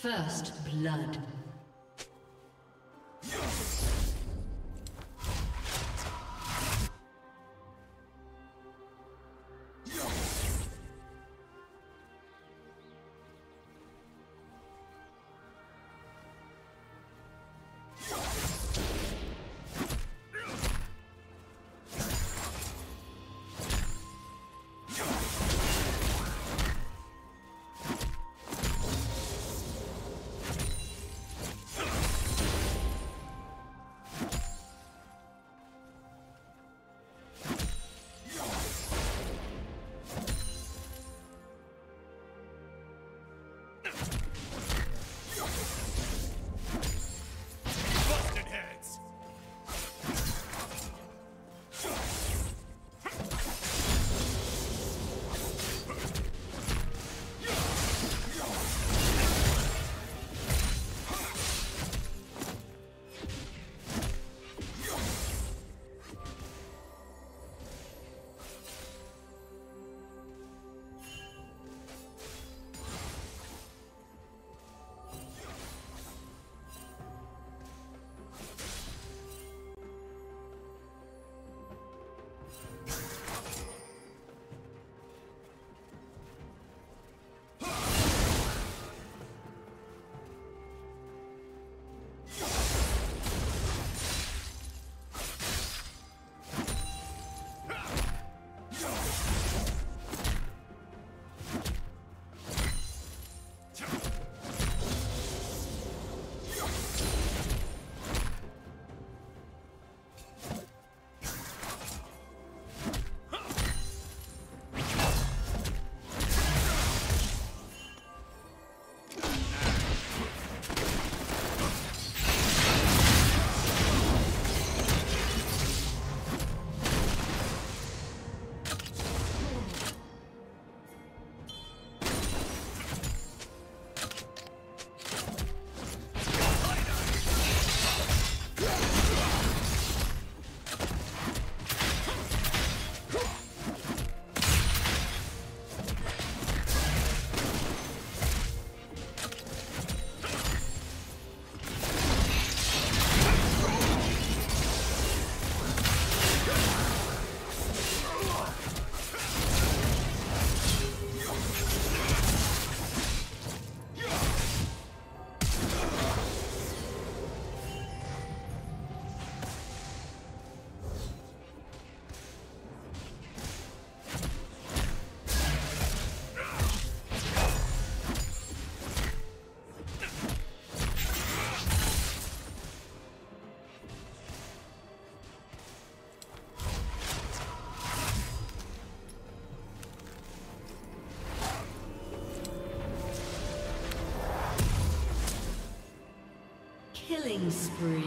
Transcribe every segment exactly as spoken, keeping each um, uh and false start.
First blood. Killing spree.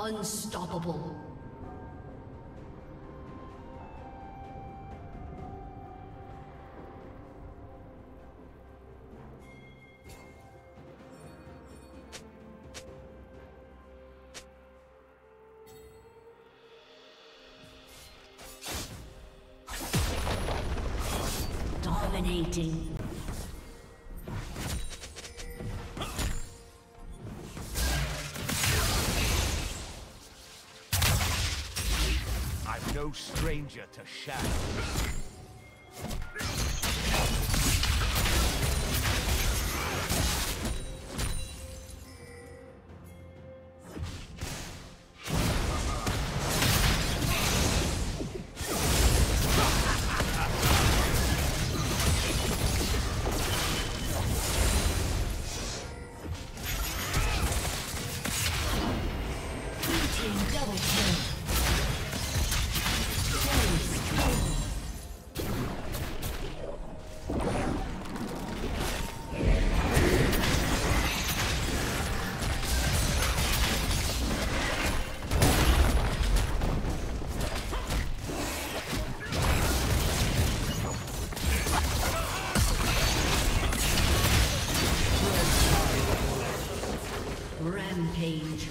Unstoppable. Dominating. No stranger to shadow. Rampage.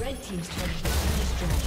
Red team's turret has been destroyed.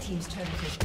Team's turn to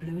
Blue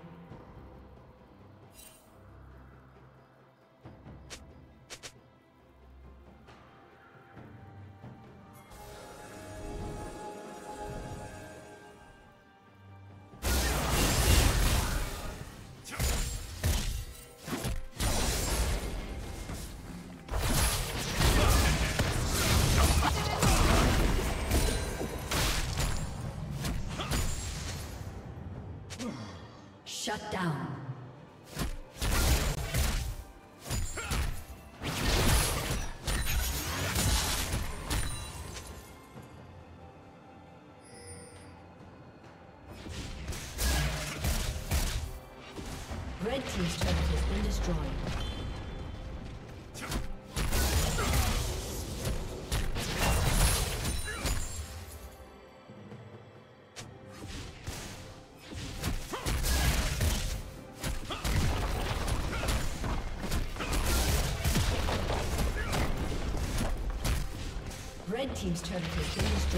Shut down. Red team's turret has been destroyed. Red team's turret has been destroyed.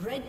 Red